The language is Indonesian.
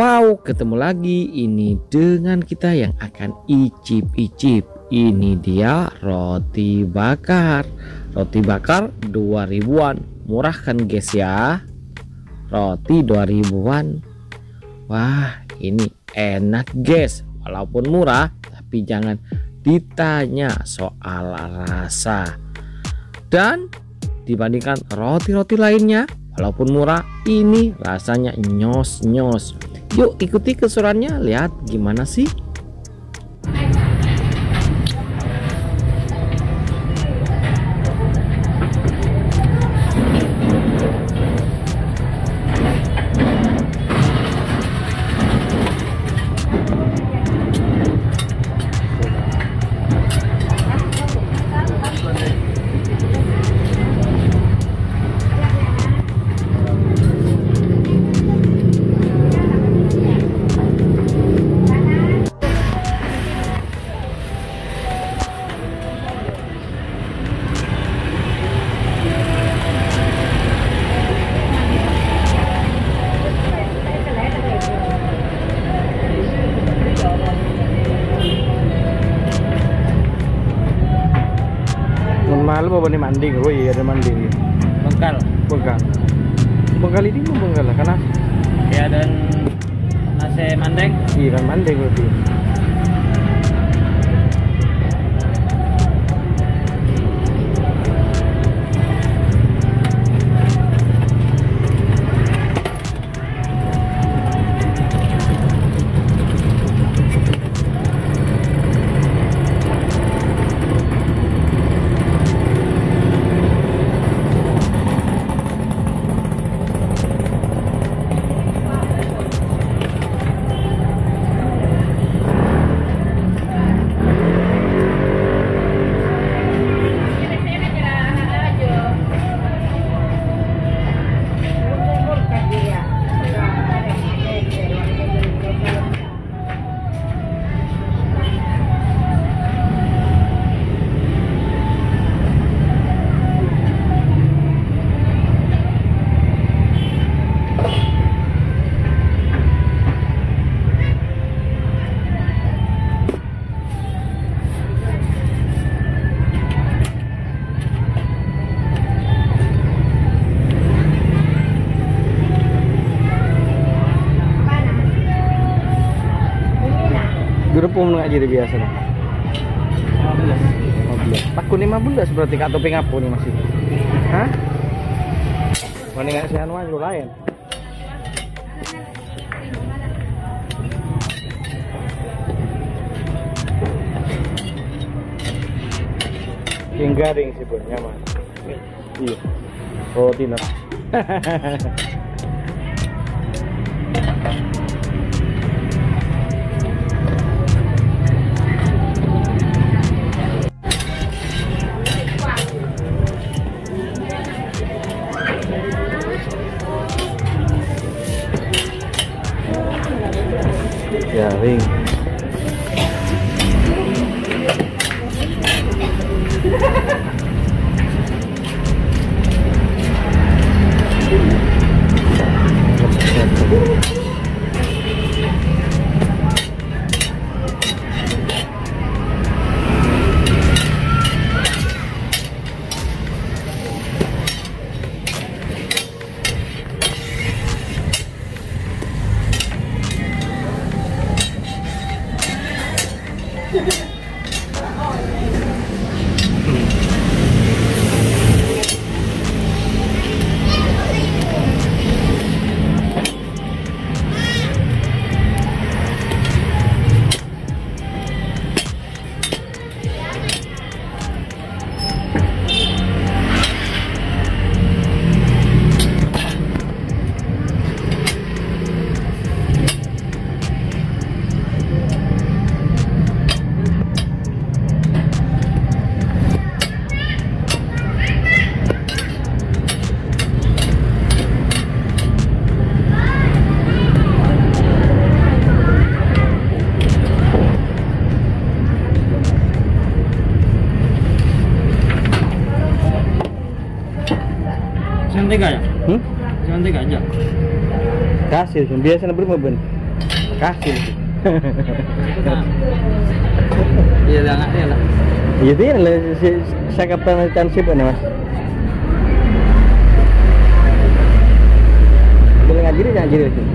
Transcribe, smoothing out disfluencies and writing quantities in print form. Wow, ketemu lagi ini dengan kita yang akan icip-icip. Ini dia roti bakar. Roti bakar 2000-an. Murah kan guys ya? Roti 2000-an. Wah, ini enak guys. Walaupun murah, tapi jangan ditanya soal rasa. Dan dibandingkan roti-roti lainnya, walaupun murah, ini rasanya nyos-nyos. Yuk ikuti keseruannya, lihat gimana sih. Malu bawa ni mandi, oh iya ada mandi. Bengkal ini pun bengkal lah, karena ya dan nasi mandeng. Iya kan mandeng berarti. Gerepung nggak jadi biasa nih. 15. Takut 15 berarti atau pengapu nih masih. Hah? Mendingan si Anwar dulu lain. Yang garing sih buat nyaman. Iya. Roti nak. Garing. Jangan tega aja. Kasih, biasa beri kaki. Iya lah, iya lah. Jadi lah saya kapten championship ni mas. Boleh ngajiri jangan ngajiri tu.